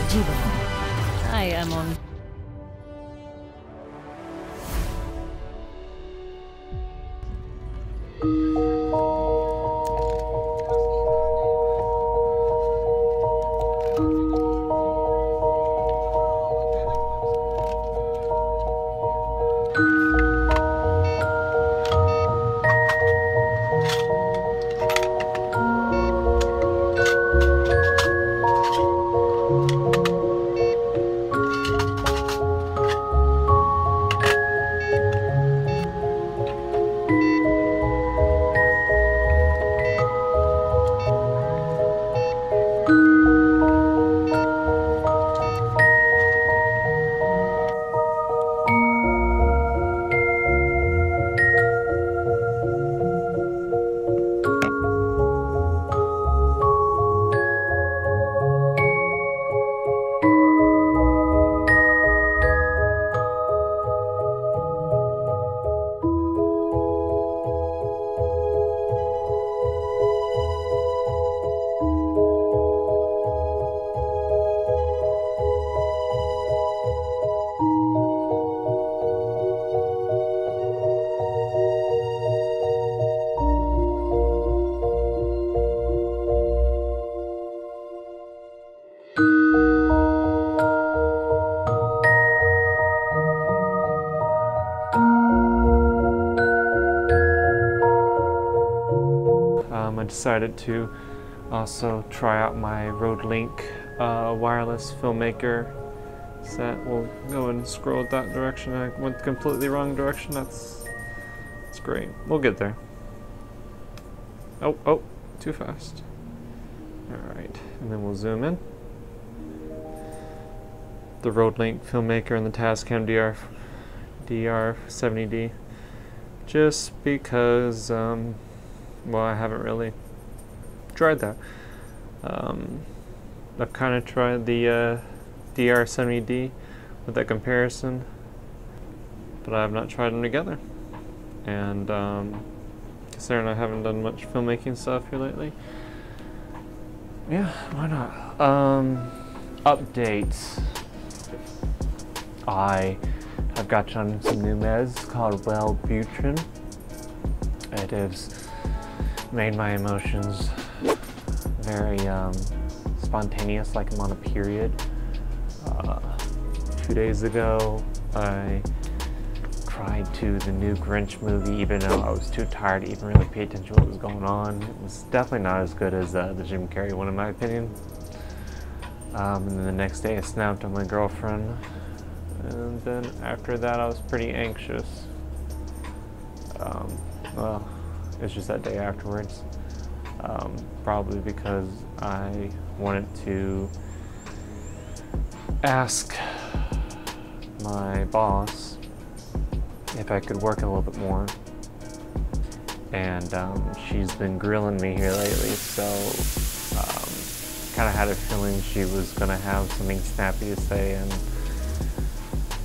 हमारे जीवन में। I am on. I decided to also try out my RodeLink wireless filmmaker set. We'll go and scroll that direction. I went the completely wrong direction. That's great. We'll get there. Oh, too fast. All right, and then we'll zoom in. The RodeLink filmmaker and the Tascam DR70D. Just because. Well, I haven't really tried that. I've kind of tried the DR70D with that comparison, but I have not tried them together. And considering I haven't done much filmmaking stuff here lately, yeah, why not? Updates. I have got some new meds called Wellbutrin. It is made my emotions very spontaneous, like I'm on a period. 2 days ago, I cried to the new Grinch movie, even though I was too tired to even really pay attention to what was going on. It was definitely not as good as the Jim Carrey one, in my opinion. And then the next day, I snapped on my girlfriend. And then after that, I was pretty anxious. Well, it's just that day afterwards, probably because I wanted to ask my boss if I could work a little bit more, and she's been grilling me here lately, so kind of had a feeling she was going to have something snappy to say, and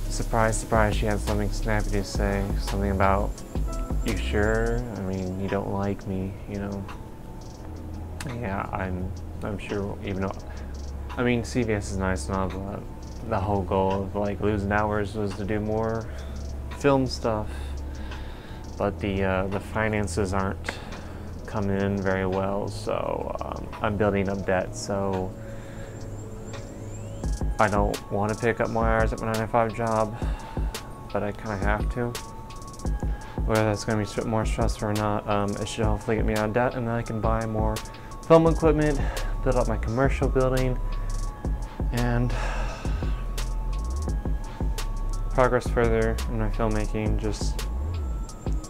surprise, surprise, she had something snappy to say, something about, "You sure? I mean, you don't like me, you know?" Yeah, I'm sure, even though, I mean, CVS is nice and all, but the whole goal of like losing hours was to do more film stuff, but the finances aren't coming in very well, so I'm building up debt, so I don't want to pick up more hours at my 9-to-5 job, but I kind of have to. Whether that's going to be more stressful or not, it should hopefully get me out of debt, and then I can buy more film equipment, build up my commercial building, and progress further in my filmmaking. Just,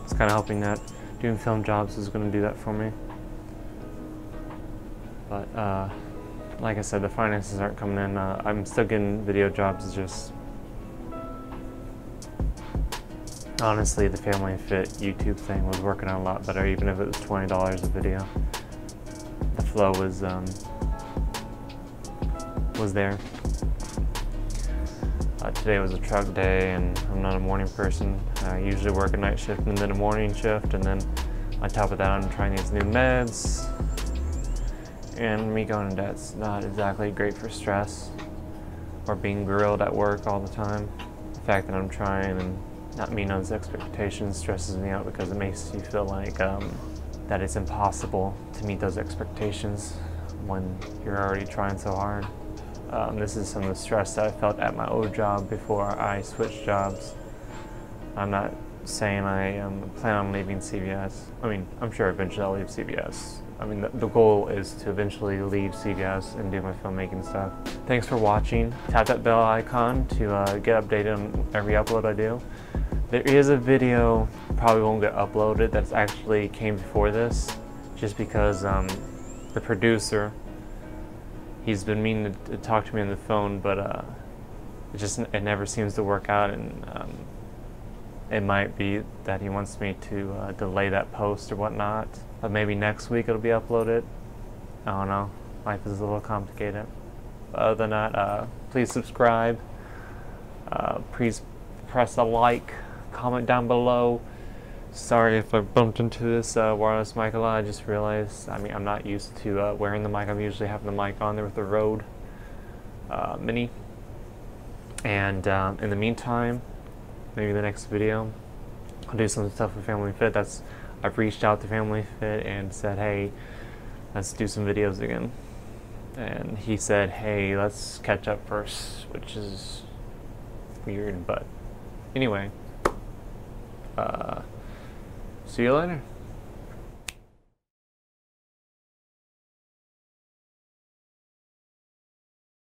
it's kind of hoping that doing film jobs is going to do that for me. But like I said, the finances aren't coming in. I'm still getting video jobs. It's just, honestly, the Family and Fit YouTube thing was working out a lot better, even if it was $20 a video. The flow was there. Today was a truck day, and I'm not a morning person. I usually work a night shift and then a morning shift, and then on top of that, I'm trying these new meds. And me going to debt's not exactly great for stress. or being grilled at work all the time. The fact that I'm trying and not meeting those expectations stresses me out because it makes you feel like that it's impossible to meet those expectations when you're already trying so hard. This is some of the stress that I felt at my old job before I switched jobs. I'm not saying I plan on leaving CVS. I mean, I'm sure eventually I'll leave CVS. I mean, the goal is to eventually leave CVS and do my filmmaking stuff. Thanks for watching. Tap that bell icon to get updated on every upload I do. There is a video, probably won't get uploaded, that's actually came before this, just because the producer, he's been meaning to talk to me on the phone, but it never seems to work out, and it might be that he wants me to delay that post or whatnot. But maybe next week it'll be uploaded. I don't know. Life is a little complicated. But other than that, please subscribe. Please press a like. Comment down below. Sorry if I bumped into this wireless mic a lot. I just realized, I mean, I'm not used to wearing the mic. I'm usually having the mic on there with the Rode Mini. And in the meantime, maybe the next video, I'll do some stuff with Family Fit. I've reached out to Family Fit and said, hey, let's do some videos again. And he said, hey, let's catch up first, which is weird, but anyway, see you later.